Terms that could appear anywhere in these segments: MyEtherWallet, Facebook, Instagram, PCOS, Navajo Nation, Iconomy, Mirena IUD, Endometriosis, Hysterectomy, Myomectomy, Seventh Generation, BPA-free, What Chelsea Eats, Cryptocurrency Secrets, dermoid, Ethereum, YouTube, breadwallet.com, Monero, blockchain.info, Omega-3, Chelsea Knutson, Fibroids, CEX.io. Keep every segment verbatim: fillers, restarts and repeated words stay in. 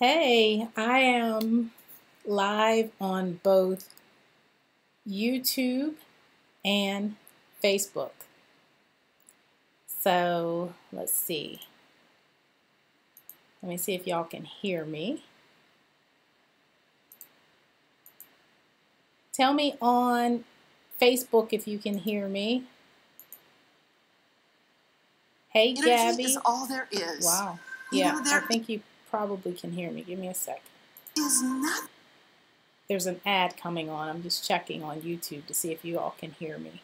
Hey, I am live on both YouTube and Facebook. So let's see. Let me see if y'all can hear me. Tell me on Facebook if you can hear me. Hey, Energy Gabby. Is all there is. Wow. You yeah, know, I think you probably can hear me. Give me a second. Is not There's an ad coming on. I'm just checking on YouTube to see if you all can hear me.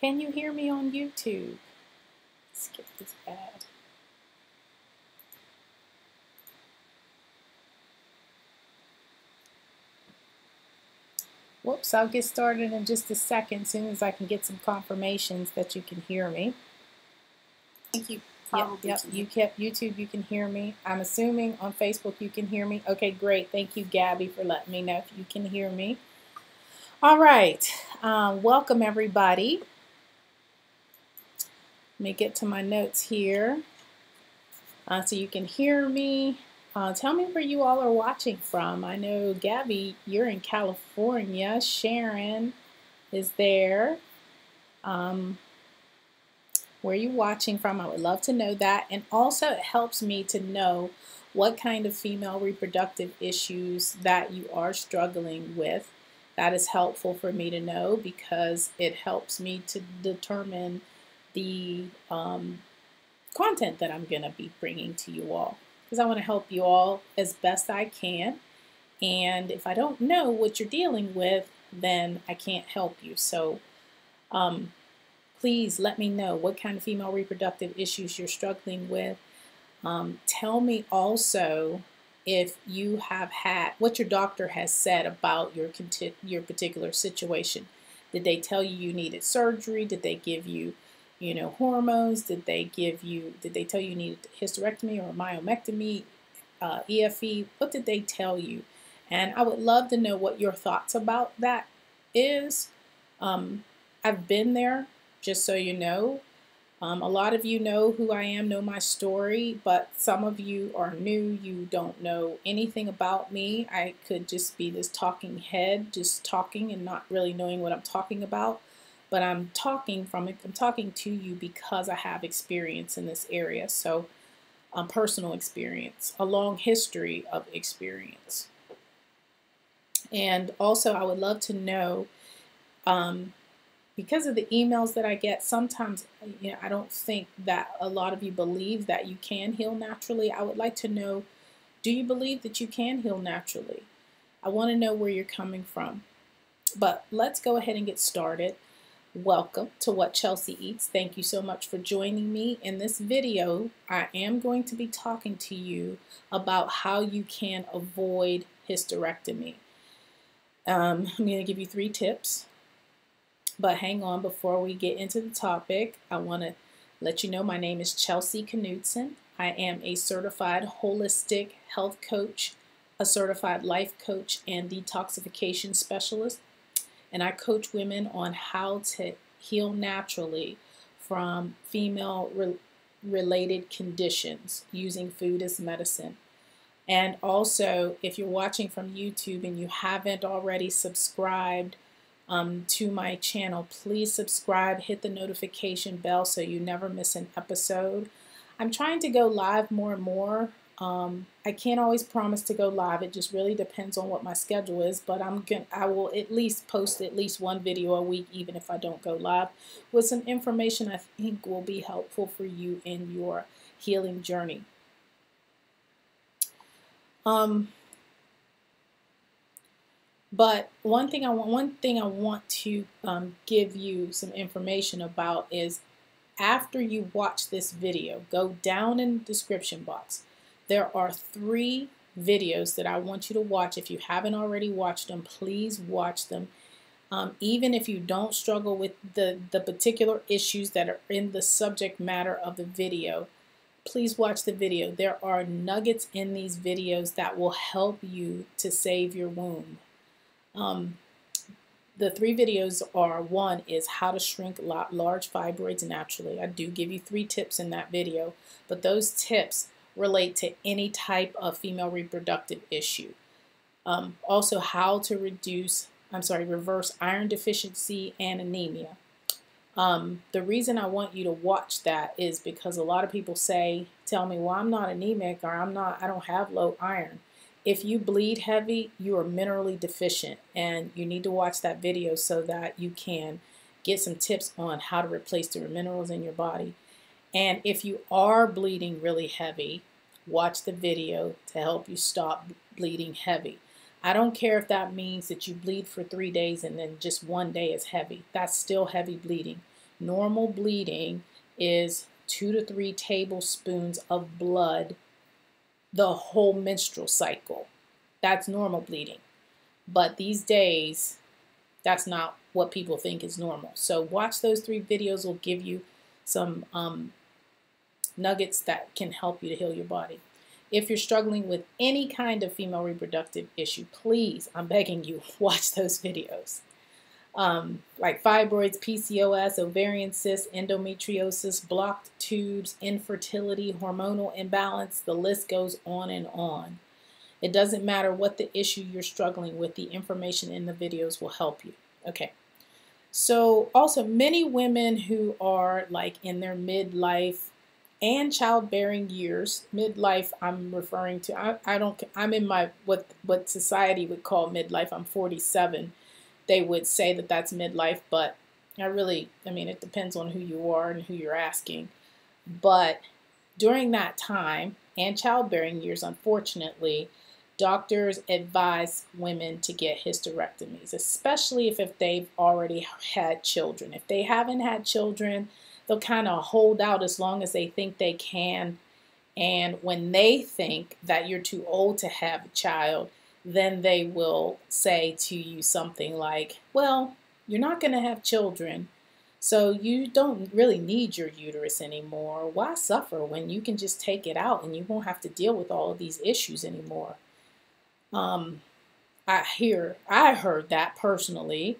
Can you hear me on YouTube? Skip this ad. Whoops, I'll get started in just a second as soon as I can get some confirmations that you can hear me. Thank you. Probably yep, yep. You kept YouTube, you can hear me. I'm assuming on Facebook you can hear me. Okay, great. Thank you, Gabby, for letting me know if you can hear me. All right. Um, welcome, everybody. Let me get to my notes here. Uh, so you can hear me. Uh, tell me where you all are watching from. I know, Gabby, you're in California. Sharon is there. Um... Where are you watching from? I would love to know that. And also it helps me to know what kind of female reproductive issues that you are struggling with. That is helpful for me to know because it helps me to determine the um, content that I'm going to be bringing to you all. Because I want to help you all as best I can. And if I don't know what you're dealing with, then I can't help you. So, um... please let me know what kind of female reproductive issues you're struggling with. Um, tell me also if you have had, what your doctor has said about your, your particular situation. Did they tell you you needed surgery? Did they give you, you know, hormones? Did they give you, did they tell you you needed hysterectomy or myomectomy, uh, E F E? What did they tell you? And I would love to know what your thoughts about that is. Um, I've been there. Just so you know, um, a lot of you know who I am, know my story, but some of you are new, you don't know anything about me. I could just be this talking head, just talking and not really knowing what I'm talking about, but I'm talking from it. I'm talking to you because I have experience in this area, so um, personal experience, a long history of experience. And also, I would love to know, um, because of the emails that I get, sometimes, you know, I don't think that a lot of you believe that you can heal naturally. I would like to know, do you believe that you can heal naturally? I want to know where you're coming from. But let's go ahead and get started. Welcome to What Chelsea Eats. Thank you so much for joining me. In this video, I am going to be talking to you about how you can avoid hysterectomy. Um, I'm going to give you three tips. But hang on, before we get into the topic, I want to let you know my name is Chelsea Knutson. I am a certified holistic health coach, a certified life coach, and detoxification specialist. And I coach women on how to heal naturally from female-related conditions using food as medicine. And also, if you're watching from YouTube and you haven't already subscribed, Um, to my channel, please subscribe, hit the notification bell so you never miss an episode. I'm trying to go live more and more. Um, I can't always promise to go live. It just really depends on what my schedule is, but I'm gonna, I will at least post at least one video a week, even if I don't go live, with some information I think will be helpful for you in your healing journey. Um, But one thing I want, one thing I want to um, give you some information about is after you watch this video, go down in the description box. There are three videos that I want you to watch. If you haven't already watched them, please watch them. Um, even if you don't struggle with the, the particular issues that are in the subject matter of the video, please watch the video. There are nuggets in these videos that will help you to save your womb. Um, the three videos are, one is how to shrink large fibroids naturally. I do give you three tips in that video, but those tips relate to any type of female reproductive issue. Um, also, how to reduce, I'm sorry, reverse iron deficiency and anemia. Um, the reason I want you to watch that is because a lot of people say, tell me, well, I'm not anemic, or I'm not, I don't have low iron. If you bleed heavy, you are minerally deficient, and you need to watch that video so that you can get some tips on how to replace the minerals in your body. And if you are bleeding really heavy, watch the video to help you stop bleeding heavy. I don't care if that means that you bleed for three days and then just one day is heavy. That's still heavy bleeding. Normal bleeding is two to three tablespoons of blood the whole menstrual cycle. That's normal bleeding. But these days, that's not what people think is normal. So watch those three videos. Will give you some um, nuggets that can help you to heal your body. If you're struggling with any kind of female reproductive issue, please, I'm begging you, watch those videos. Um, like fibroids, P C O S, ovarian cysts, endometriosis, blocked tubes, infertility, hormonal imbalance, the list goes on and on. It doesn't matter what the issue you're struggling with, the information in the videos will help you. Okay. So also, many women who are like in their midlife and childbearing years, midlife I'm referring to, I, I don't, I'm in my, what, what society would call midlife, I'm forty-seven, they would say that that's midlife, but I really, I mean, it depends on who you are and who you're asking, but during that time and childbearing years, unfortunately, doctors advise women to get hysterectomies, especially if, if they've already had children. If they haven't had children, they'll kind of hold out as long as they think they can. And when they think that you're too old to have a child, then they will say to you something like, well, you're not going to have children, so you don't really need your uterus anymore. Why suffer when you can just take it out and you won't have to deal with all of these issues anymore? Um, I hear, I heard that personally.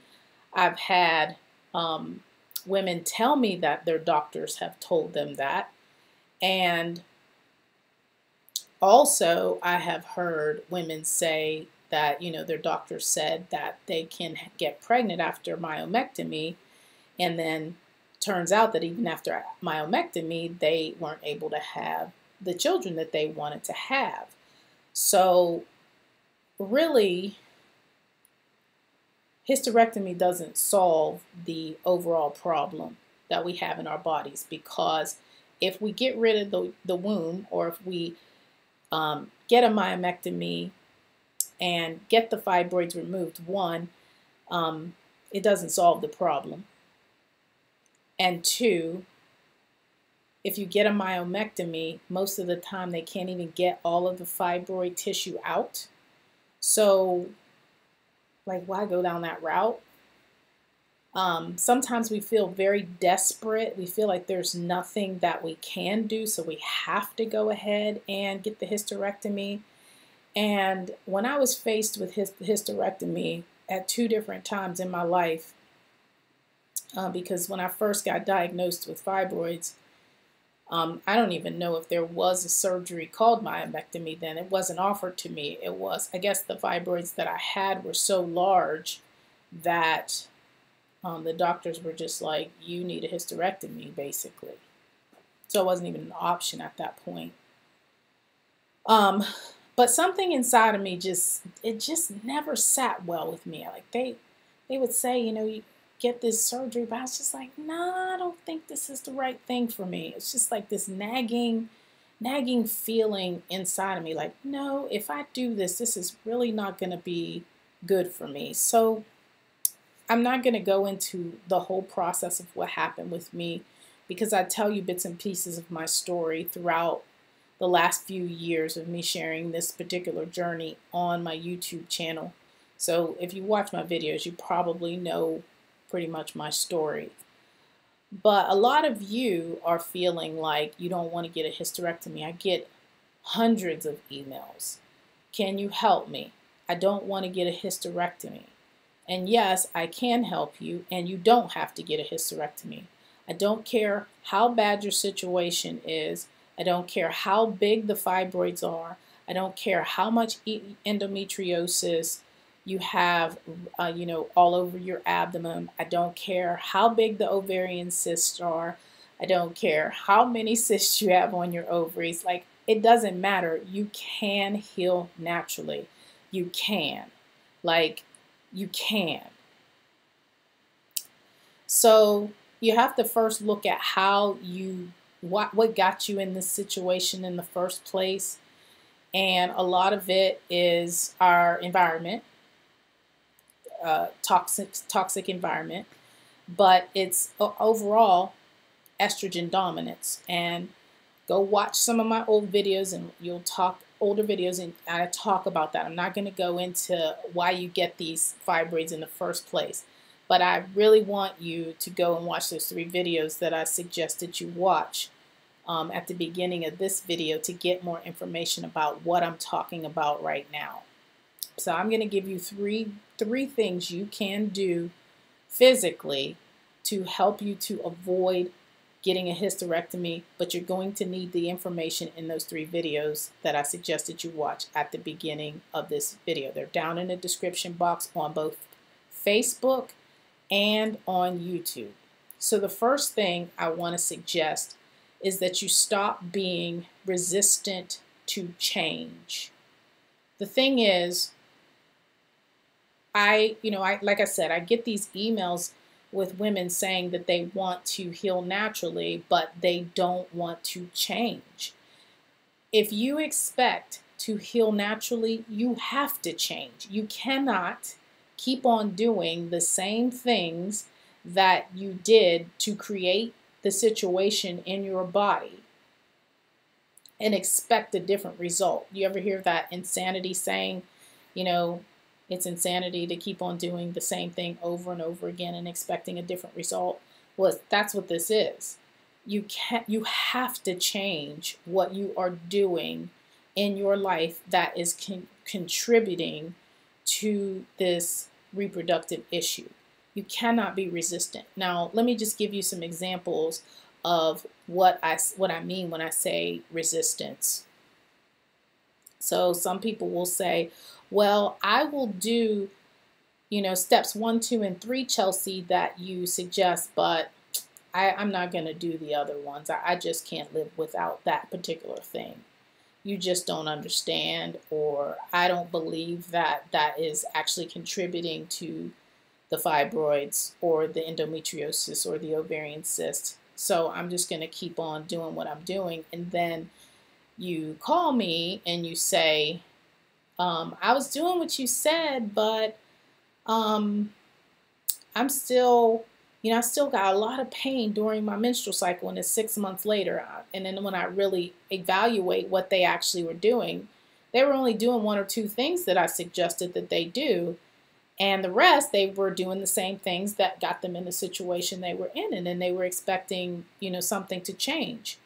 I've had, um, women tell me that their doctors have told them that. And also, I have heard women say that, you know, their doctor said that they can get pregnant after myomectomy. And then turns out that even after myomectomy, they weren't able to have the children that they wanted to have. So really, hysterectomy doesn't solve the overall problem that we have in our bodies, because if we get rid of the, the womb, or if we um, get a myomectomy and get the fibroids removed, one, um, it doesn't solve the problem. And two, if you get a myomectomy, most of the time they can't even get all of the fibroid tissue out. So like, why go down that route? Um, sometimes we feel very desperate. We feel like there's nothing that we can do, so we have to go ahead and get the hysterectomy. And when I was faced with hysterectomy at two different times in my life, uh, because when I first got diagnosed with fibroids, um, I don't even know if there was a surgery called myomectomy then. It wasn't offered to me. It was, I guess the fibroids that I had were so large that um, the doctors were just like, you need a hysterectomy, basically. So it wasn't even an option at that point. Um, but something inside of me just, it just never sat well with me. Like they, they would say, you know, you get this surgery, but I was just like, nah, I don't think this is the right thing for me. It's just like this nagging, nagging feeling inside of me. Like, no, if I do this, this is really not going to be good for me. So I'm not going to go into the whole process of what happened with me, because I tell you bits and pieces of my story throughout the last few years of me sharing this particular journey on my YouTube channel. So if you watch my videos, you probably know pretty much my story. But a lot of you are feeling like you don't want to get a hysterectomy. I get hundreds of emails. Can you help me? I don't want to get a hysterectomy. And yes, I can help you, and you don't have to get a hysterectomy. I don't care how bad your situation is. I don't care how big the fibroids are. I don't care how much endometriosis you have, uh, you know, all over your abdomen. I don't care how big the ovarian cysts are. I don't care how many cysts you have on your ovaries. Like, it doesn't matter. You can heal naturally. You can. Like, you can. So you have to first look at how you, what, what got you in this situation in the first place. And a lot of it is our environment, uh, toxic, toxic environment, but it's overall estrogen dominance. And go watch some of my old videos and you'll talk, older videos, and I talk about that. I'm not going to go into why you get these fibroids in the first place, but I really want you to go and watch those three videos that I suggested you watch Um, at the beginning of this video to get more information about what I'm talking about right now. So I'm going to give you three three things you can do physically to help you to avoid getting a hysterectomy, but you're going to need the information in those three videos that I suggested you watch at the beginning of this video. They're down in the description box on both Facebook and on YouTube. So the first thing I want to suggest is that you stop being resistant to change. The thing is, I, you know, I, like I said, I get these emails with women saying that they want to heal naturally, but they don't want to change. If you expect to heal naturally, you have to change. You cannot keep on doing the same things that you did to create the situation in your body and expect a different result. You ever hear that insanity saying, you know, it's insanity to keep on doing the same thing over and over again and expecting a different result? Well, that's what this is. You can't, you have to change what you are doing in your life that is con contributing to this reproductive issue. You cannot be resistant. Now, let me just give you some examples of what I, what I mean when I say resistance. So some people will say, well, I will do, you know, steps one, two, and three, Chelsea, that you suggest, but I, I'm not going to do the other ones. I, I just can't live without that particular thing. You just don't understand, or I don't believe that that is actually contributing to the fibroids or the endometriosis or the ovarian cyst. So I'm just going to keep on doing what I'm doing. And then you call me and you say, um, I was doing what you said, but um, I'm still, you know, I still got a lot of pain during my menstrual cycle, and it's six months later. And then when I really evaluate what they actually were doing, they were only doing one or two things that I suggested that they do. And the rest, they were doing the same things that got them in the situation they were in, and then they were expecting, you know, something to change.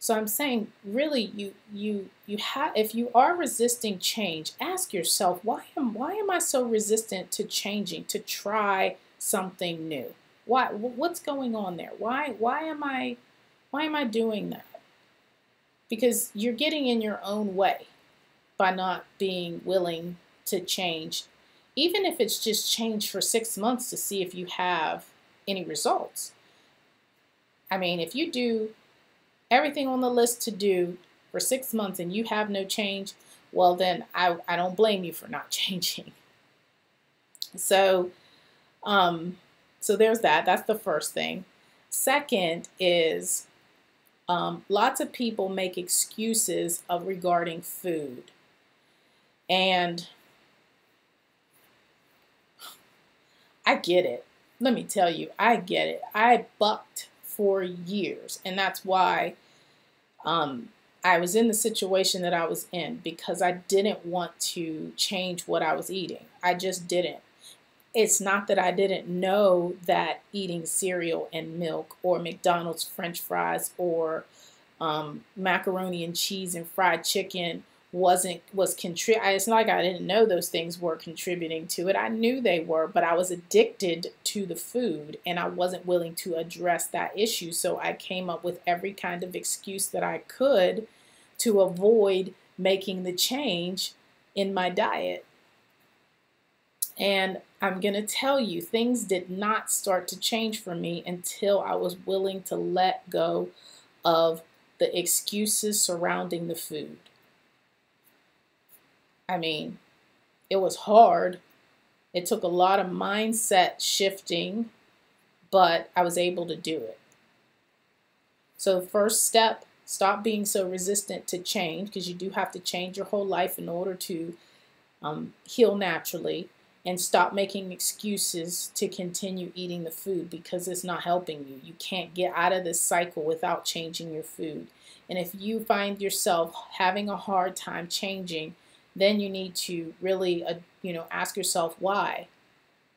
So I'm saying, really, you you you have, if you are resisting change, ask yourself, why am why am I so resistant to changing, to try something new? Why what's going on there? Why why am I why am I doing that? Because you're getting in your own way by not being willing to change. Even if it's just changed for six months to see if you have any results. I mean, if you do everything on the list to do for six months and you have no change, well then I, I don't blame you for not changing. So, um, so there's that. That's the first thing. Second is um, lots of people make excuses of regarding food. And I get it. Let me tell you, I get it. I bucked for years, and that's why um, I was in the situation that I was in, because I didn't want to change what I was eating. I just didn't. It's not that I didn't know that eating cereal and milk or McDonald's French fries or um, macaroni and cheese and fried chicken wasn't was contrib- it's not like I didn't know those things were contributing to it. I knew they were, but I was addicted to the food and I wasn't willing to address that issue. So I came up with every kind of excuse that I could to avoid making the change in my diet. And I'm going to tell you, things did not start to change for me until I was willing to let go of the excuses surrounding the food. I mean, it was hard. It took a lot of mindset shifting, but I was able to do it. So the first step, stop being so resistant to change, because you do have to change your whole life in order to um, heal naturally. And stop making excuses to continue eating the food, because it's not helping you. You can't get out of this cycle without changing your food. And if you find yourself having a hard time changing, then you need to really, uh, you know, ask yourself why.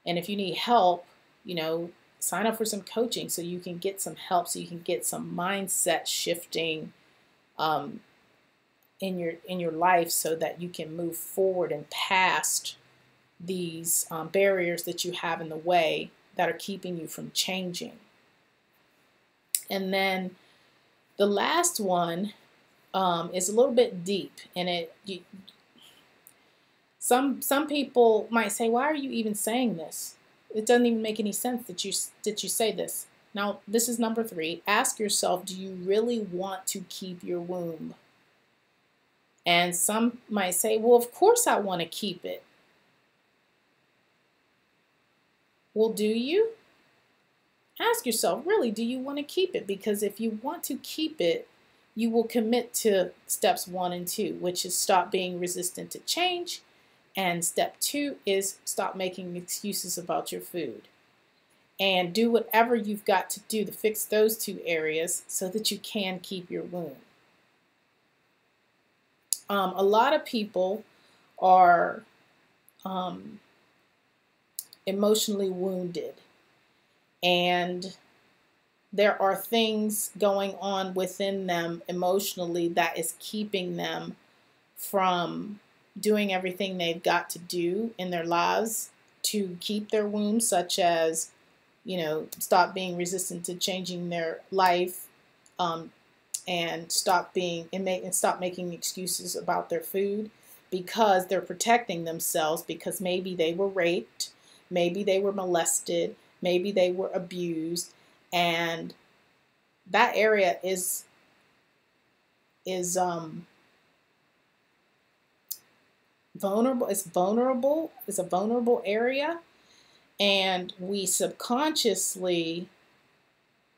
And if you need help, you know, sign up for some coaching so you can get some help, so you can get some mindset shifting um, in your in your life, so that you can move forward and past these um, barriers that you have in the way that are keeping you from changing. And then the last one um, is a little bit deep, and it you, some some people might say, "Why are you even saying this? It doesn't even make any sense that you that you say this." Now, this is number three. Ask yourself, do you really want to keep your womb? And some might say, "Well, of course I want to keep it." Well, do you? Ask yourself, really, do you want to keep it? Because if you want to keep it, you will commit to steps one and two, which is stop being resistant to change. And step two is stop making excuses about your food. And do whatever you've got to do to fix those two areas so that you can keep your womb. Um, a lot of people are... Um, emotionally wounded, and there are things going on within them emotionally that is keeping them from doing everything they've got to do in their lives to keep their womb, such as, you know, stop being resistant to changing their life, um, and stop being and, make, and stop making excuses about their food, because they're protecting themselves, because maybe they were raped, maybe they were molested, maybe they were abused, and that area is is um, vulnerable. It's vulnerable. It's a vulnerable area, and we subconsciously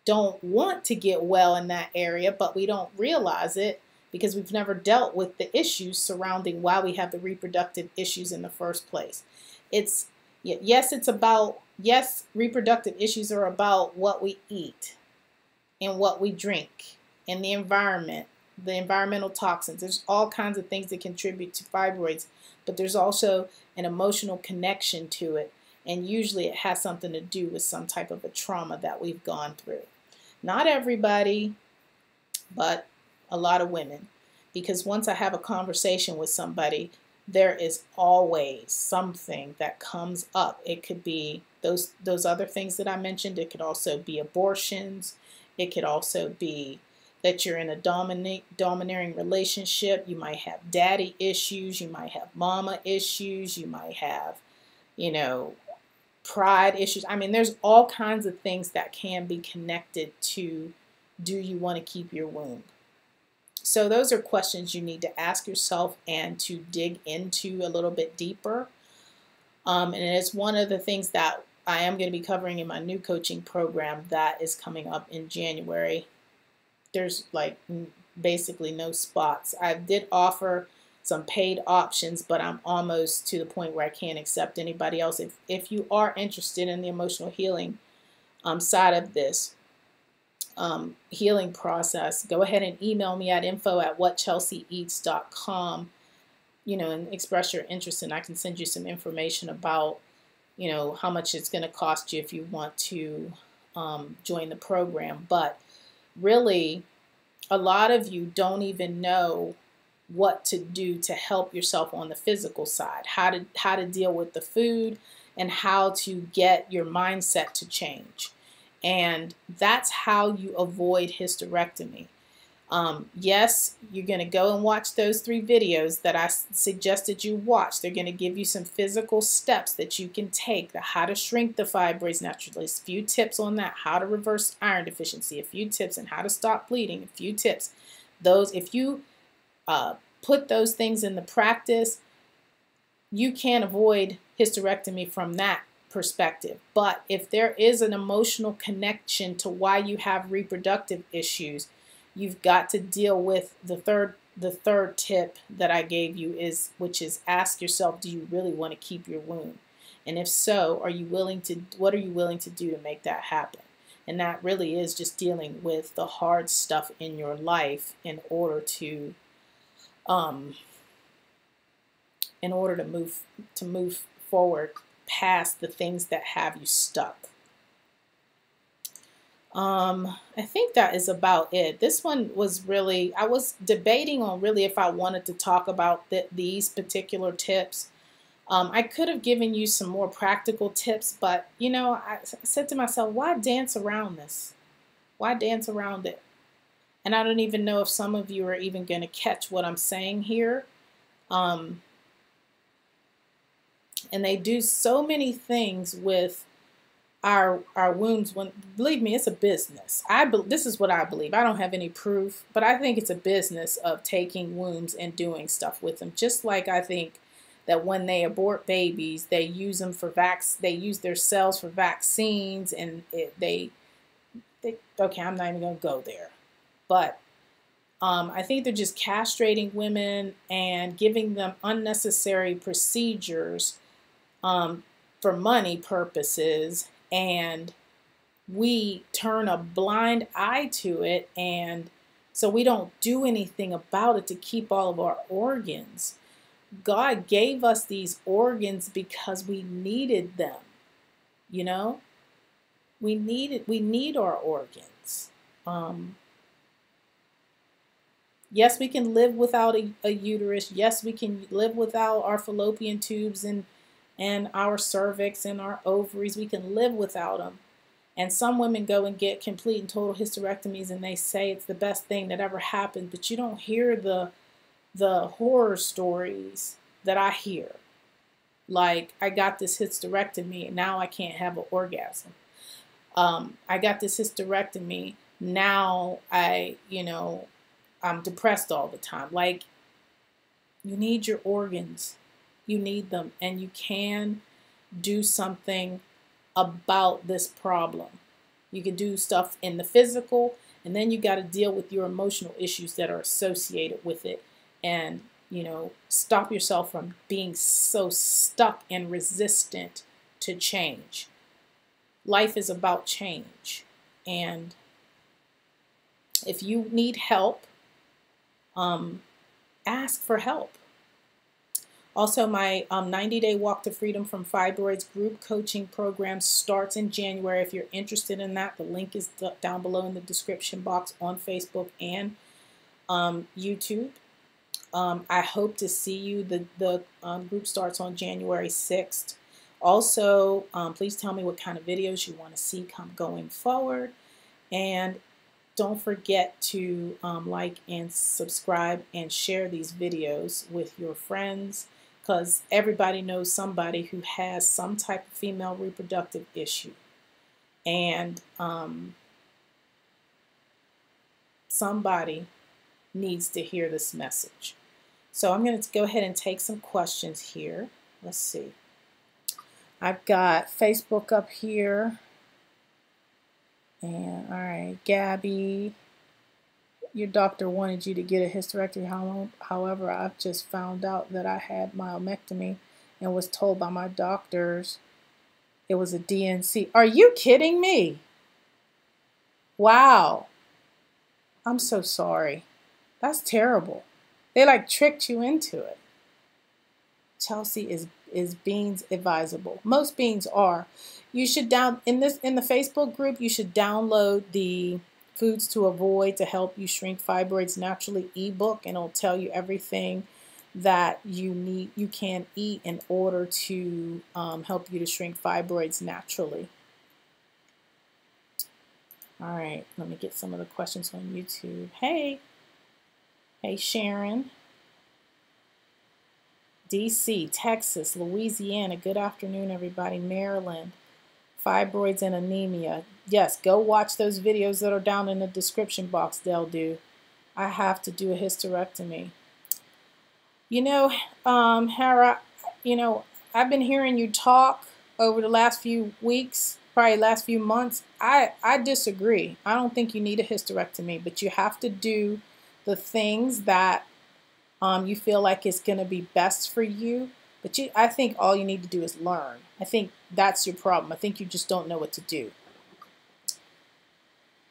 don't want to get well in that area, but we don't realize it because we've never dealt with the issues surrounding why we have the reproductive issues in the first place. It's Yes, it's about, yes, reproductive issues are about what we eat and what we drink and the environment, the environmental toxins. There's all kinds of things that contribute to fibroids, but there's also an emotional connection to it. And usually it has something to do with some type of a trauma that we've gone through. Not everybody, but a lot of women. Because once I have a conversation with somebody, there is always something that comes up. It could be those those other things that I mentioned. It could also be abortions. It could also be that you're in a dominate, domineering relationship. You might have daddy issues. You might have mama issues. You might have, you know, pride issues. I mean, there's all kinds of things that can be connected to, do you want to keep your womb? So those are questions you need to ask yourself and to dig into a little bit deeper. Um, and it's one of the things that I am going to be covering in my new coaching program that is coming up in January. There's like basically no spots. I did offer some paid options, but I'm almost to the point where I can't accept anybody else. If, if you are interested in the emotional healing um, side of this, Um, healing process, go ahead and email me at info at what chelsea eats dot com, you know, and express your interest, and I can send you some information about, you know, how much it's going to cost you if you want to um, join the program. But really, a lot of you don't even know what to do to help yourself on the physical side, how to, how to deal with the food, and how to get your mindset to change. And that's how you avoid hysterectomy. Um, yes, you're going to go and watch those three videos that I suggested you watch. They're going to give you some physical steps that you can take, the how to shrink the fibroids naturally, a few tips on that, how to reverse iron deficiency, a few tips, and how to stop bleeding, a few tips. Those, if you uh, put those things into practice, you can avoid hysterectomy from that perspective. But if there is an emotional connection to why you have reproductive issues, you've got to deal with the third the third tip that I gave you, is which is ask yourself, do you really want to keep your womb? And if so, are you willing to what are you willing to do to make that happen? And that really is just dealing with the hard stuff in your life in order to um in order to move to move forward past the things that have you stuck. Um, I think that is about it. This one was really, I was debating on really if I wanted to talk about th these particular tips. Um, I could have given you some more practical tips, but you know, I said to myself, why dance around this? Why dance around it? And I don't even know if some of you are even going to catch what I'm saying here. Um, and they do so many things with Our, our wombs, when, believe me, it's a business. I be, this is what I believe. I don't have any proof, but I think it's a business of taking wombs and doing stuff with them. Just like I think that when they abort babies, they use them for vax. They use their cells for vaccines, and it, they, they. Okay, I'm not even gonna go there, but um, I think they're just castrating women and giving them unnecessary procedures um, for money purposes. And we turn a blind eye to it, and so we don't do anything about it to keep all of our organs. God gave us these organs because we needed them. You know, we need it. We need our organs. Um, yes, we can live without a, a uterus. Yes, we can live without our fallopian tubes and and our cervix and our ovaries. We can live without them. And some women go and get complete and total hysterectomies, and they say it's the best thing that ever happened, but you don't hear the the horror stories that I hear. Like, I got this hysterectomy and now I can't have an orgasm. Um, I got this hysterectomy, now I, you know, I'm depressed all the time. Like, you need your organs. You need them, and you can do something about this problem. You can do stuff in the physical, and then you got to deal with your emotional issues that are associated with it, and, you know, stop yourself from being so stuck and resistant to change. Life is about change, and if you need help, um, ask for help. Also, my ninety day um, Walk to Freedom from Fibroids group coaching program starts in January. If you're interested in that, the link is down below in the description box on Facebook and um, YouTube. Um, I hope to see you. The, the um, group starts on January sixth. Also, um, please tell me what kind of videos you want to see come going forward. And don't forget to um, like and subscribe and share these videos with your friends, because everybody knows somebody who has some type of female reproductive issue. And um, somebody needs to hear this message. So I'm going to go ahead and take some questions here. Let's see. I've got Facebook up here. And, all right, Gabby, your doctor wanted you to get a hysterectomy. However, I've just found out that I had myomectomy and was told by my doctors it was a D N C. Are you kidding me? Wow. I'm so sorry. That's terrible. They, like, tricked you into it. Chelsea is is beans advisable. Most beans are. You should down in this in the Facebook group, you should download the Foods to Avoid to Help You Shrink Fibroids Naturally ebook, and it'll tell you everything that you need, you can eat in order to um, help you to shrink fibroids naturally. All right, let me get some of the questions on YouTube. Hey, hey Sharon. D C, Texas, Louisiana, good afternoon everybody. Maryland, fibroids and anemia. Yes, go watch those videos that are down in the description box, they'll do. I have to do a hysterectomy. You know, um, Hara, you know, I've been hearing you talk over the last few weeks, probably last few months. I, I disagree. I don't think you need a hysterectomy, but you have to do the things that um, you feel like is going to be best for you. But you, I think all you need to do is learn. I think that's your problem. I think you just don't know what to do.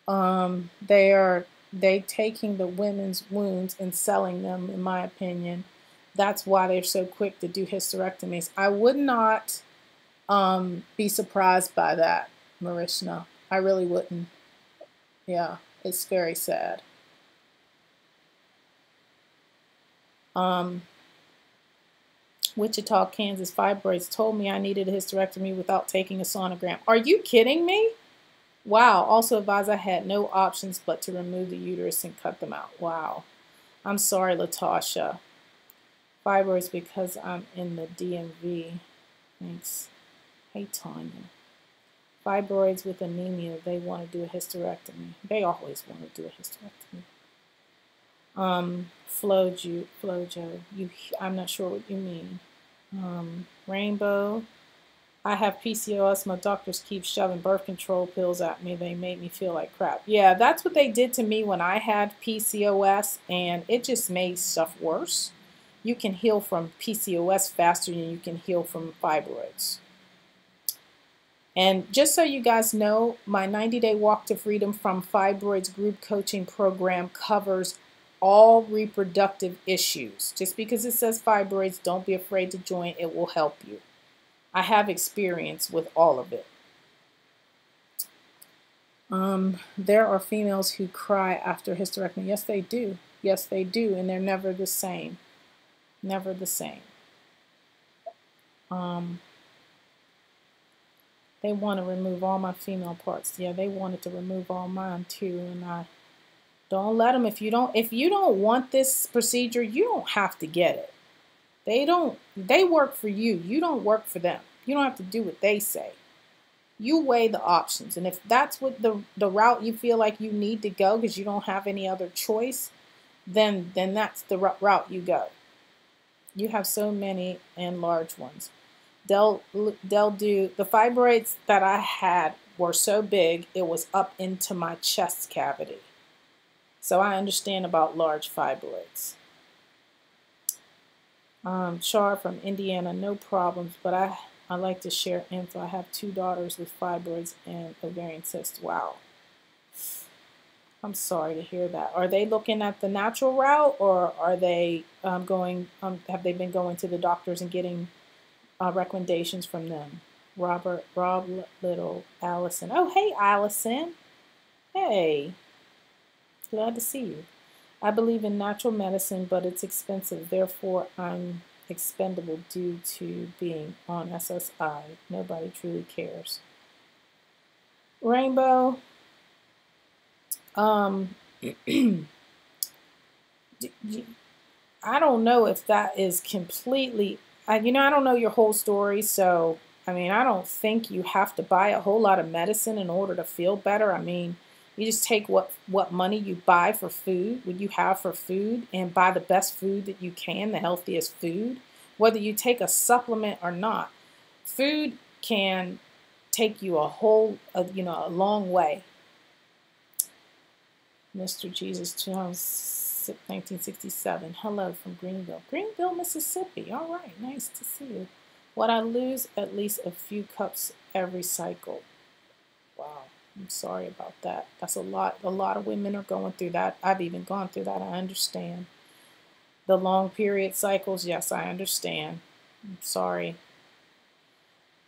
Um, they are they taking the women's wounds and selling them, in my opinion. That's why they're so quick to do hysterectomies. I would not um, be surprised by that, Mirishna. I really wouldn't. Yeah, it's very sad. Um, Wichita, Kansas, fibroids told me I needed a hysterectomy without taking a sonogram. Are you kidding me? Wow. Also advised I had no options but to remove the uterus and cut them out. Wow. I'm sorry, Latasha. Fibroids because I'm in the D M V. Thanks. Hey, Tanya. Fibroids with anemia, they want to do a hysterectomy. They always want to do a hysterectomy. Um, Flojo, Flojo, you, I'm not sure what you mean. Um, Rainbow. I have P C O S. My doctors keep shoving birth control pills at me. They made me feel like crap. Yeah, that's what they did to me when I had P C O S, and it just made stuff worse. You can heal from P C O S faster than you can heal from fibroids. And just so you guys know, my ninety day Walk to Freedom from Fibroids group coaching program covers all reproductive issues. Just because it says fibroids, don't be afraid to join. It will help you. I have experience with all of it. Um, there are females who cry after hysterectomy. Yes, they do. Yes, they do. And they're never the same. Never the same. Um, they want to remove all my female parts. Yeah, they wanted to remove all mine too. And I don't let them. If you don't, if you don't want this procedure, you don't have to get it. They don't, they work for you. You don't work for them. You don't have to do what they say. You weigh the options. And if that's what the, the route you feel like you need to go because you don't have any other choice, then, then that's the route you go. You have so many and large ones. They'll, they'll do, the fibroids that I had were so big, it was up into my chest cavity. So I understand about large fibroids. Um, Char from Indiana, no problems, but I, I like to share info. I have two daughters with fibroids and ovarian cysts. Wow. I'm sorry to hear that. Are they looking at the natural route, or are they um, going, um, have they been going to the doctors and getting uh, recommendations from them? Robert, Rob Little, Allison. Oh, hey, Allison. Hey. Glad to see you. I believe in natural medicine, but it's expensive. Therefore, I'm expendable due to being on S S I. Nobody truly cares. Rainbow, um, I don't know if that is completely, I, you know, I don't know your whole story. So, I mean, I don't think you have to buy a whole lot of medicine in order to feel better. I mean, you just take what, what money you buy for food, what you have for food, and buy the best food that you can, the healthiest food, whether you take a supplement or not. Food can take you a whole, uh, you know, a long way. Mister Jesus, nineteen sixty-seven. Hello from Greenville. Greenville, Mississippi. All right, nice to see you. What I lose, at least a few cups every cycle. Wow. I'm sorry about that. That's a lot. A lot of women are going through that. I've even gone through that. I understand. The long period cycles, yes, I understand. I'm sorry.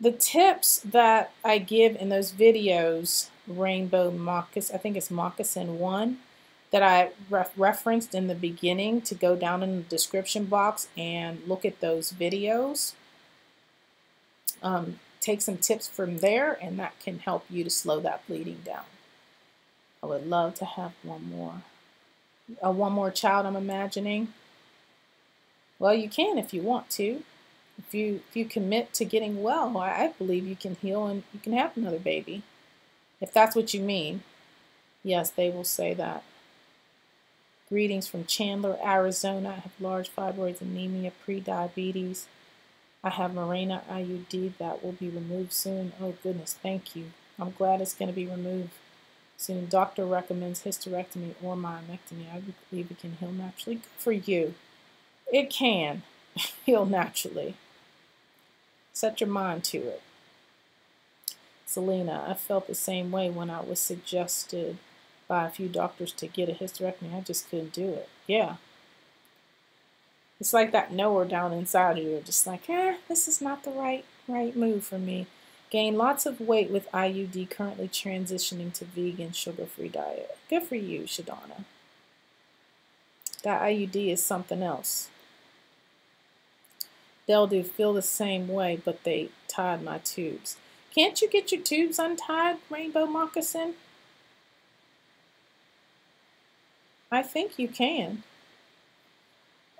The tips that I give in those videos rainbow moccasin, I think it's moccasin one, that I ref referenced in the beginning, to go down in the description box and look at those videos. Um, take some tips from there, and that can help you to slow that bleeding down. I would love to have one more. Uh, one more child, I'm imagining. Well, you can if you want to. If you, if you commit to getting well, I believe you can heal and you can have another baby. If that's what you mean. Yes, they will say that. Greetings from Chandler, Arizona. I have large fibroids, anemia, pre-diabetes. I have Mirena I U D that will be removed soon. Oh, goodness, thank you. I'm glad it's going to be removed soon. Doctor recommends hysterectomy or myomectomy. I believe it can heal naturally. Good for you. It can heal naturally. Set your mind to it. Selena, I felt the same way when I was suggested by a few doctors to get a hysterectomy. I just couldn't do it. Yeah. It's like that knower down inside of you. Just like, eh, this is not the right, right move for me. Gain lots of weight with I U D, currently transitioning to vegan, sugar-free diet. Good for you, Shadonna. That I U D is something else. They'll do feel the same way, but they tied my tubes. Can't you get your tubes untied, Rainbow Moccasin? I think you can.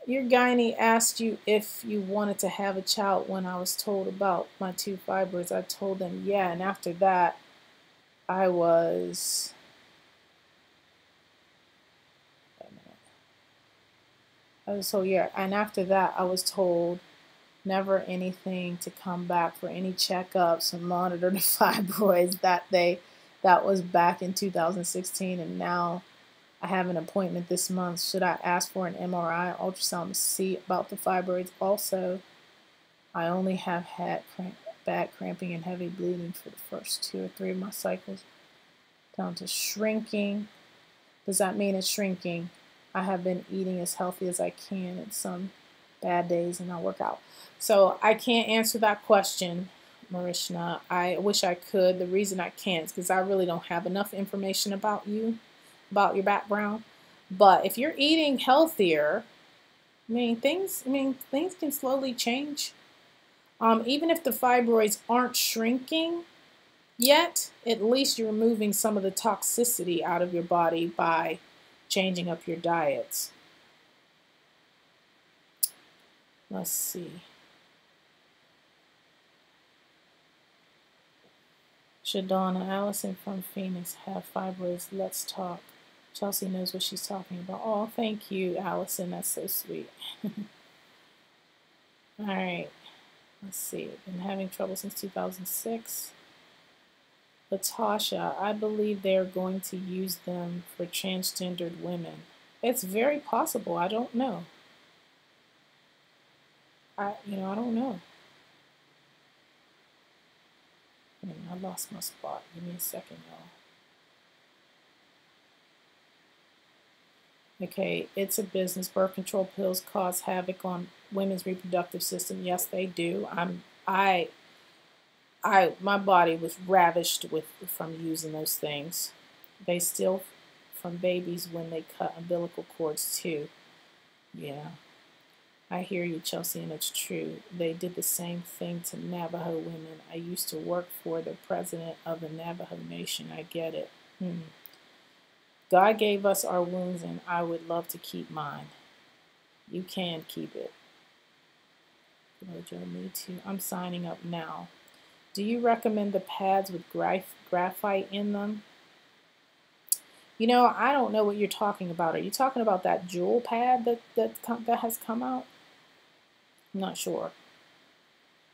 Your gynae asked you if you wanted to have a child when I was told about my two fibroids. I told them, yeah, and after that, I was... I was told, yeah, and after that, I was told never anything, to come back for any checkups and monitor the fibroids. That they, that was back in two thousand sixteen, and now I have an appointment this month. Should I ask for an M R I, ultrasound, to see about the fibroids? Also, I only have had cramp, bad cramping and heavy bleeding for the first two or three of my cycles, down to shrinking. Does that mean it's shrinking? I have been eating as healthy as I can, and some bad days, and I work out. So I can't answer that question, Marishna. I wish I could. The reason I can't is because I really don't have enough information about you, about your background. But if you're eating healthier, I mean things. I mean things can slowly change. Um, even if the fibroids aren't shrinking yet, at least you're removing some of the toxicity out of your body by changing up your diets. Let's see. Shadonna, Allison from Phoenix, have fibroids. Let's talk. Chelsea knows what she's talking about. Oh, thank you, Allison. That's so sweet. All right. Let's see. Been having trouble since two thousand six. Latasha, I believe they're going to use them for transgendered women. It's very possible. I don't know. I, you know, I don't know. I lost my spot. Give me a second, y'all. Okay, it's a business. Birth control pills cause havoc on women's reproductive system. Yes, they do. I'm, I, I, my body was ravished with from using those things. They steal from babies when they cut umbilical cords too. Yeah. I hear you, Chelsea, and it's true. They did the same thing to Navajo women. I used to work for the president of the Navajo Nation. I get it. Hmm. God gave us our wounds, and I would love to keep mine. You can keep it. Mojo, me too. I'm signing up now. Do you recommend the pads with graph graphite in them? You know, I don't know what you're talking about. Are you talking about that jewel pad that, that, that has come out? I'm not sure.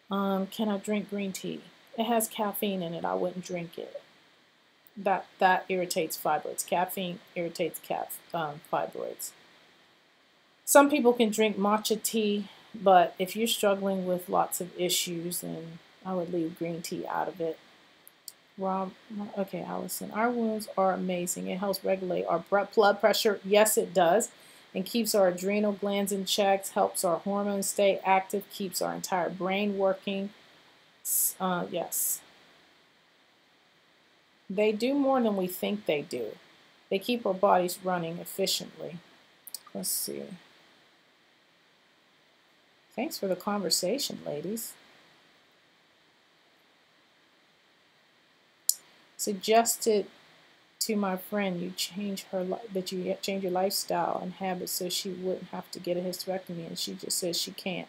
Um, can I drink green tea? It has caffeine in it. I wouldn't drink it. That that irritates fibroids. Caffeine irritates calf, um, fibroids. Some people can drink matcha tea, but if you're struggling with lots of issues, then I would leave green tea out of it. Rob, okay, Allison, our wounds are amazing. It helps regulate our blood pressure. Yes, it does. And keeps our adrenal glands in check, helps our hormones stay active, keeps our entire brain working. Uh, yes. They do more than we think they do. They keep our bodies running efficiently. Let's see. Thanks for the conversation, ladies. Suggested to my friend you change her that you change your lifestyle and habits so she wouldn't have to get a hysterectomy, and she just says she can't.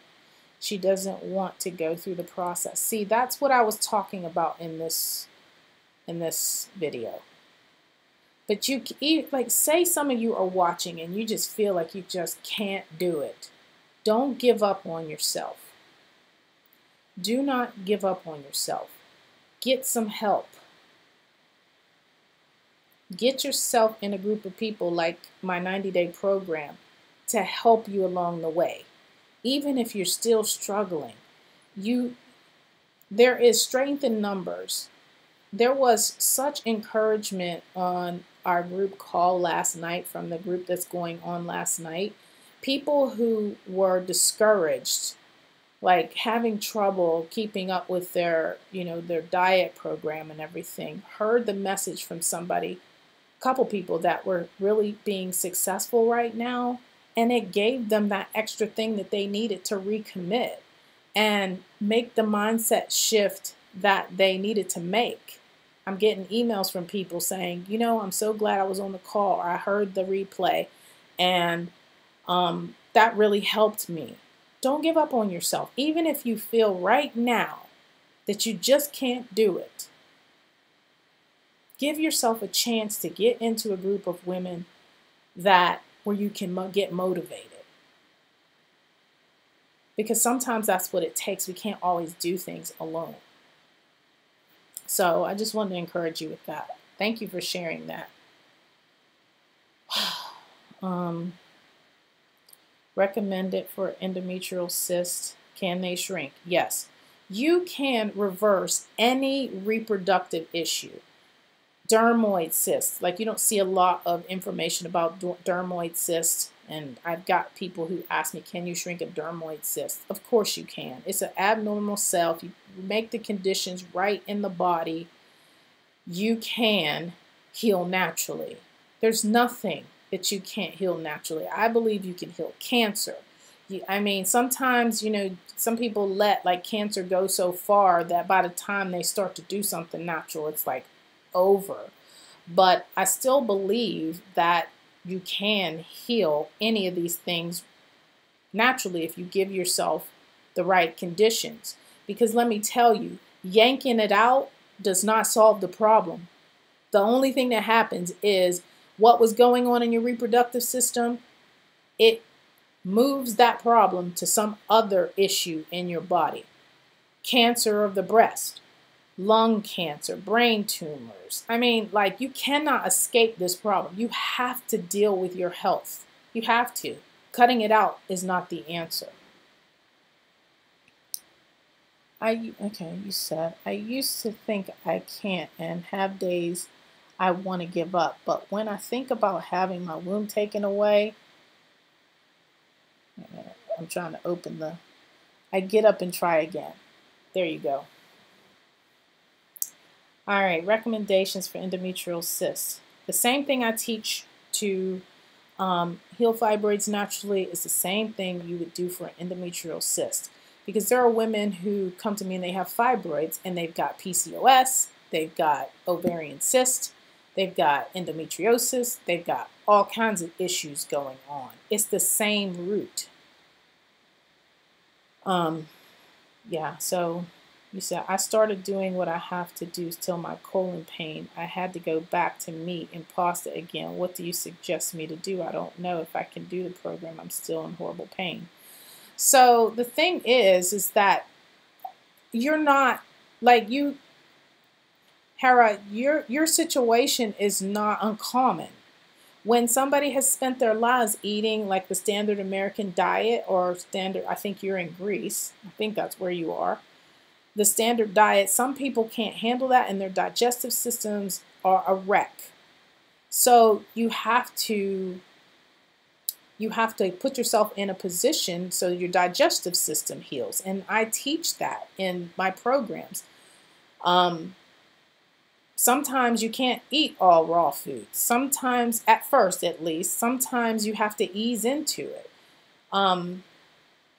She doesn't want to go through the process. See, that's what I was talking about in this in this video. But you like say some of you are watching and you just feel like you just can't do it. Don't give up on yourself. Do not give up on yourself. Get some help. Get yourself in a group of people like my ninety day program to help you along the way. Even if you're still struggling, you there is strength in numbers. There was such encouragement on our group call last night from the group that's going on last night. People who were discouraged, like having trouble keeping up with their, you know, their diet program and everything, heard the message from somebody, a couple people that were really being successful right now, and it gave them that extra thing that they needed to recommit and make the mindset shift that they needed to make. I'm getting emails from people saying, you know, I'm so glad I was on the call, or I heard the replay, and Um, that really helped me. Don't give up on yourself. Even if you feel right now that you just can't do it, give yourself a chance to get into a group of women that where you can mo- get motivated. Because sometimes that's what it takes. We can't always do things alone. So I just wanted to encourage you with that. Thank you for sharing that. um... Recommended for endometrial cysts. Can they shrink? Yes. You can reverse any reproductive issue. Dermoid cysts. Like, you don't see a lot of information about dermoid cysts. And I've got people who ask me, can you shrink a dermoid cyst? Of course you can. It's an abnormal cell. If you make the conditions right in the body, you can heal naturally. There's nothing that you can't heal naturally. I believe you can heal cancer. You, I mean, sometimes, you know, some people let like cancer go so far that by the time they start to do something natural, it's like over. But I still believe that you can heal any of these things naturally if you give yourself the right conditions. Because let me tell you, yanking it out does not solve the problem. The only thing that happens is what was going on in your reproductive system, it moves that problem to some other issue in your body. Cancer of the breast, lung cancer, brain tumors. I mean, like, you cannot escape this problem. You have to deal with your health. You have to. Cutting it out is not the answer. I, okay, you said, I used to think I can't and have days I want to give up, but when I think about having my womb taken away, I'm trying to open the, I get up and try again. There you go. All right, recommendations for endometrial cysts. The same thing I teach to um, heal fibroids naturally is the same thing you would do for an endometrial cyst, because there are women who come to me and they have fibroids and they've got P C O S, they've got ovarian cysts, they've got endometriosis, they've got all kinds of issues going on. It's the same root. Um, yeah, so you said, I started doing what I have to do till my colon pain. I had to go back to meat and pasta again. What do you suggest me to do? I don't know if I can do the program. I'm still in horrible pain. So the thing is, is that you're not, like you, Hera, your, your situation is not uncommon. When somebody has spent their lives eating like the standard American diet or standard, I think you're in Greece, I think that's where you are, the standard diet, some people can't handle that and their digestive systems are a wreck. So you have to, you have to put yourself in a position so your digestive system heals. And I teach that in my programs. Um, Sometimes you can't eat all raw food. Sometimes, at first at least, sometimes you have to ease into it. Um,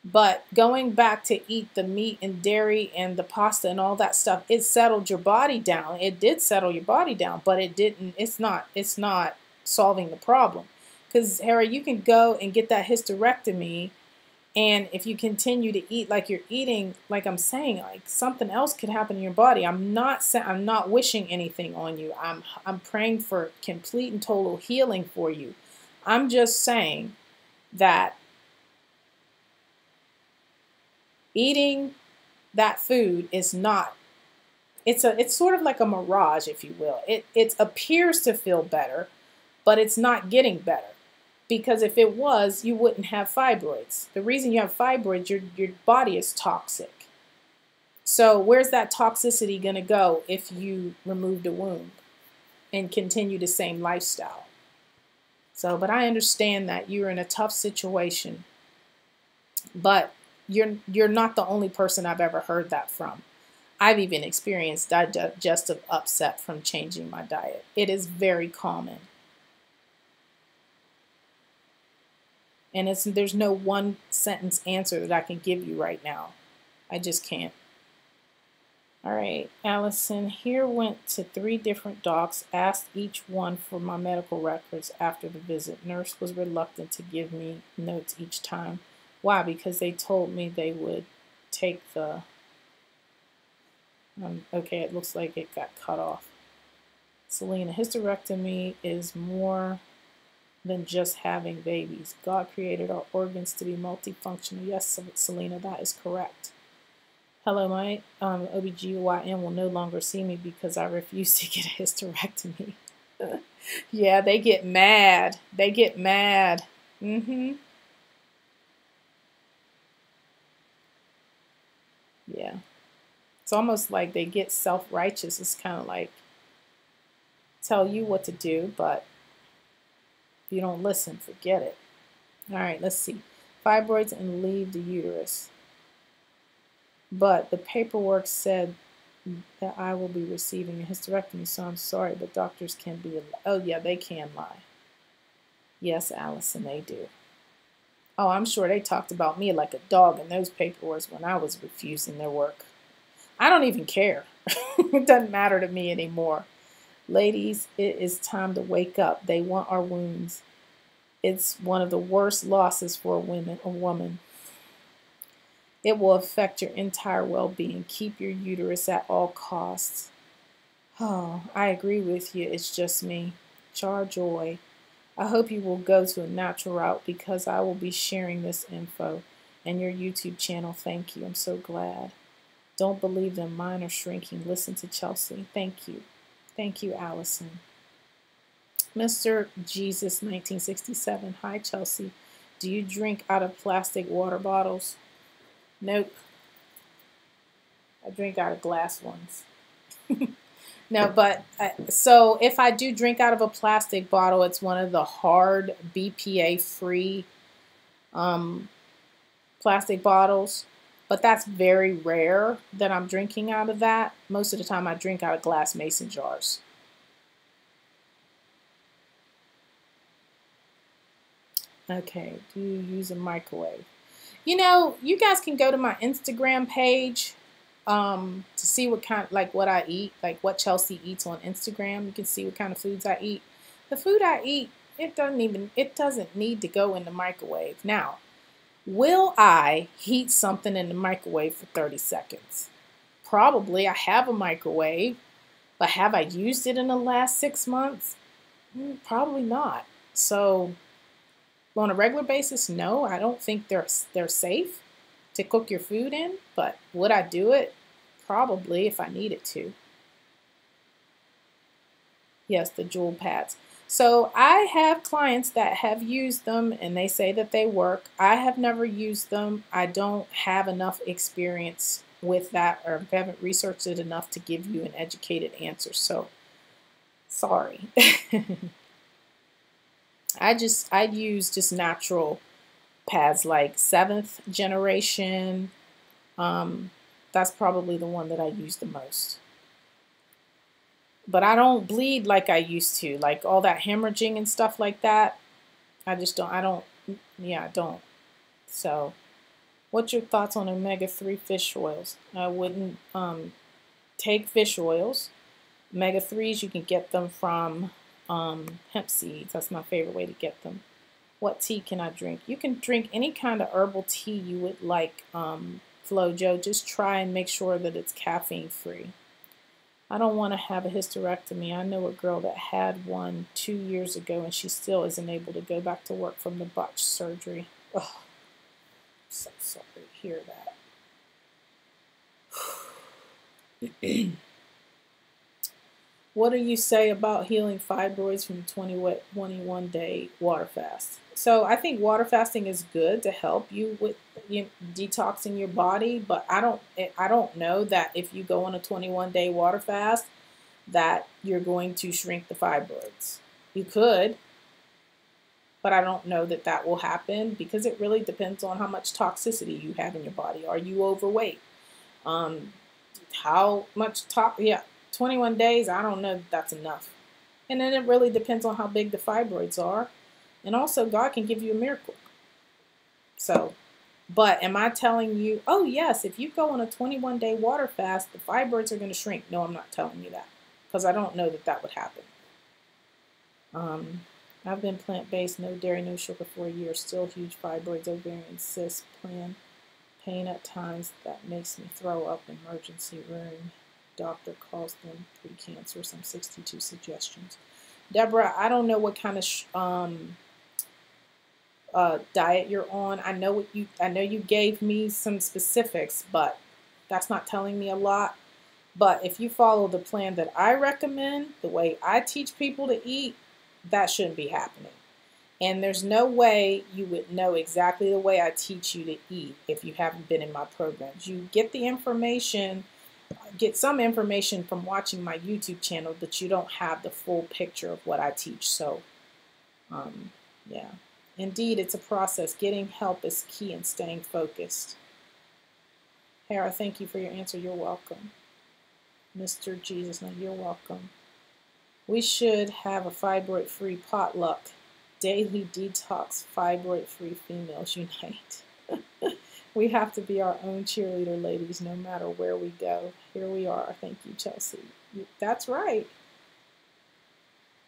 but going back to eat the meat and dairy and the pasta and all that stuff, it settled your body down. It did settle your body down, but it didn't, it's not, it's not solving the problem. Because, Harry, you can go and get that hysterectomy, and if you continue to eat like you're eating, like I'm saying, like something else could happen in your body. I'm not I'm not wishing anything on you. I'm I'm praying for complete and total healing for you. I'm just saying that eating that food is not it's a it's sort of like a mirage, if you will. It it appears to feel better, but it's not getting better. Because if it was, you wouldn't have fibroids. The reason you have fibroids, your, your body is toxic. So where's that toxicity going to go if you remove the womb and continue the same lifestyle? So, but I understand that you're in a tough situation, but you're, you're not the only person I've ever heard that from. I've even experienced digestive upset from changing my diet. It is very common. And it's, there's no one sentence answer that I can give you right now. I just can't. All right, Allison here went to three different docs, asked each one for my medical records after the visit. Nurse was reluctant to give me notes each time. Why? Because they told me they would take the... Um, okay, it looks like it got cut off. Selena, hysterectomy is more than just having babies. God created our organs to be multifunctional. Yes, Selena, that is correct. Hello, my um, O B G Y N will no longer see me because I refuse to get a hysterectomy. Yeah, they get mad. They get mad. Mm-hmm. Yeah. It's almost like they get self-righteous. It's kind of like tell you what to do, but if you don't listen, forget it. All right, let's see. Fibroids and leave the uterus. But the paperwork said that I will be receiving a hysterectomy, so I'm sorry, but doctors can be... Oh, yeah, they can lie. Yes, Allison, they do. Oh, I'm sure they talked about me like a dog in those paperwork when I was refusing their work. I don't even care. It doesn't matter to me anymore. Ladies, it is time to wake up. They want our wounds. It's one of the worst losses for a woman. A woman. It will affect your entire well-being. Keep your uterus at all costs. Oh, I agree with you. It's just me. Char Joy. I hope you will go to a natural route because I will be sharing this info and your YouTube channel. Thank you. I'm so glad. Don't believe them. Mine are shrinking. Listen to Chelsea. Thank you. Thank you, Allison. Mister Jesus nineteen sixty-seven. Hi, Chelsea. Do you drink out of plastic water bottles? Nope. I drink out of glass ones. No, but I, so if I do drink out of a plastic bottle, it's one of the hard B P A free um, plastic bottles. But that's very rare that I'm drinking out of that. Most of the time I drink out of glass mason jars. Okay, do you use a microwave? You know, you guys can go to my Instagram page um, to see what kind, like what I eat, like what Chelsea eats on Instagram. You can see what kind of foods I eat. The food I eat, it doesn't even, it doesn't need to go in the microwave now. Will I heat something in the microwave for thirty seconds? Probably. I have a microwave, but have I used it in the last six months? Probably not. So on a regular basis, no, I don't think they're, they're safe to cook your food in, but would I do it? Probably if I needed to. Yes, the jewel pads. So I have clients that have used them and they say that they work. I have never used them. I don't have enough experience with that or haven't researched it enough to give you an educated answer. So sorry. I just, I use just natural pads like Seventh Generation. Um, that's probably the one that I use the most. but I don't bleed like I used to, like all that hemorrhaging and stuff like that. I just don't, I don't, yeah, I don't. So what's your thoughts on omega three fish oils? I wouldn't um, take fish oils. Omega threes, you can get them from um, hemp seeds. That's my favorite way to get them. What tea can I drink? You can drink any kind of herbal tea you would like, um, Flojo. Just try and make sure that it's caffeine free. I don't want to have a hysterectomy. I know a girl that had one two years ago and she still isn't able to go back to work from the botched surgery. Ugh. I'm so sorry to hear that. What do you say about healing fibroids from twenty-one day water fast? So I think water fasting is good to help you with you detoxing your body, but I don't I don't know that if you go on a twenty-one day water fast that you're going to shrink the fibroids. You could, but I don't know that that will happen because it really depends on how much toxicity you have in your body. Are you overweight? Um, how much tox? Yeah. twenty-one days, I don't know if that's enough. And then it really depends on how big the fibroids are. And also, God can give you a miracle. So, but am I telling you, oh yes, if you go on a twenty-one day water fast, the fibroids are going to shrink? No, I'm not telling you that. Because I don't know that that would happen. Um, I've been plant-based, no dairy, no sugar for a year. Still huge fibroids, ovarian cysts, plan, pain at times. That makes me throw up in emergency room. Doctor calls them pre-cancer. Some sixty-two suggestions. Deborah, I don't know what kind of sh um, uh, diet you're on. I know what you. I know you gave me some specifics, but that's not telling me a lot. But if you follow the plan that I recommend, the way I teach people to eat, that shouldn't be happening. And there's no way you would know exactly the way I teach you to eat if you haven't been in my programs. You get the information. Get some information from watching my YouTube channel, but you don't have the full picture of what I teach. So, um, yeah. Indeed, it's a process. Getting help is key and staying focused. Hera, thank you for your answer. You're welcome. Mister Jesus, no, you're welcome. We should have a fibroid-free potluck. Daily detox, fibroid-free females unite. We have to be our own cheerleader, ladies, no matter where we go. Here we are. Thank you, Chelsea. That's right.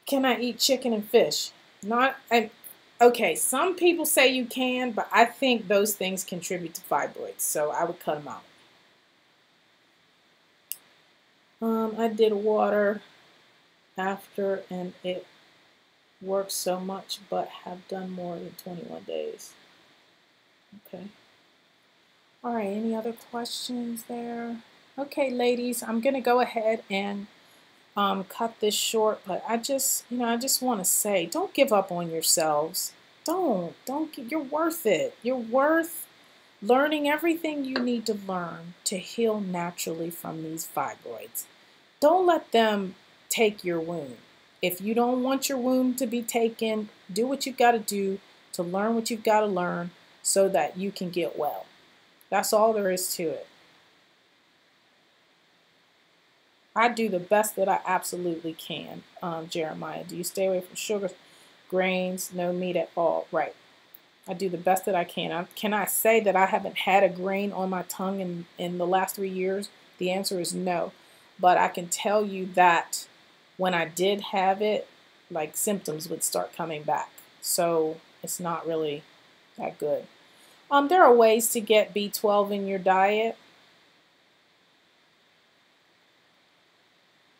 Can I eat chicken and fish? Not, and, okay, some people say you can, but I think those things contribute to fibroids, so I would cut them out. Um, I did water after, and it worked so much, but have done more than twenty-one days. Okay. All right, any other questions there? Okay, ladies, I'm going to go ahead and um, cut this short, but I just, you know, I just want to say, don't give up on yourselves. Don't, don't, give, you're worth it. You're worth learning everything you need to learn to heal naturally from these fibroids. Don't let them take your womb. If you don't want your womb to be taken, do what you've got to do to learn what you've got to learn so that you can get well. That's all there is to it. I do the best that I absolutely can, um, Jeremiah. Do you stay away from sugar, grains, no meat at all? Right. I do the best that I can. I, can I say that I haven't had a grain on my tongue in, in the last three years? The answer is no. But I can tell you that when I did have it, like symptoms would start coming back. So it's not really that good. Um, there are ways to get B twelve in your diet.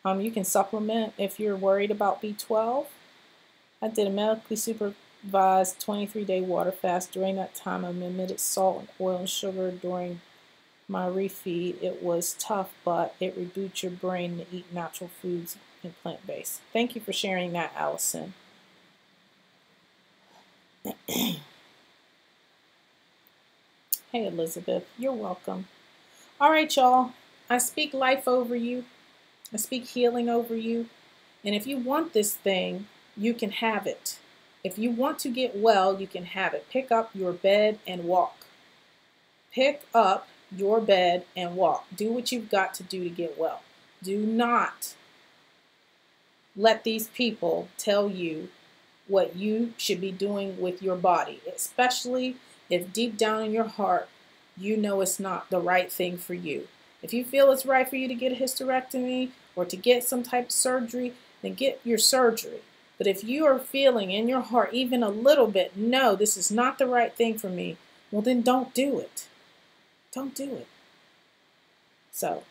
Um, you can supplement if you're worried about B twelve. I did a medically supervised twenty-three day water fast. During that time, I limited salt and oil and sugar during my refeed. It was tough, but it reboots your brain to eat natural foods and plant-based. Thank you for sharing that, Allison. Hey, Elizabeth, you're welcome. All right, y'all. I speak life over you. I speak healing over you. And if you want this thing, you can have it. If you want to get well, you can have it. Pick up your bed and walk. Pick up your bed and walk. Do what you've got to do to get well. Do not let these people tell you what you should be doing with your body, especially if deep down in your heart you know it's not the right thing for you. If you feel it's right for you to get a hysterectomy or to get some type of surgery, then get your surgery. But if you are feeling in your heart even a little bit, no, this is not the right thing for me, well then don't do it. Don't do it. So,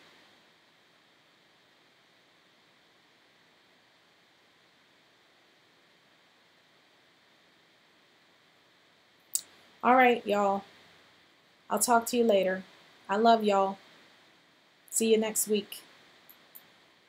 all right, y'all. I'll talk to you later. I love y'all. See you next week.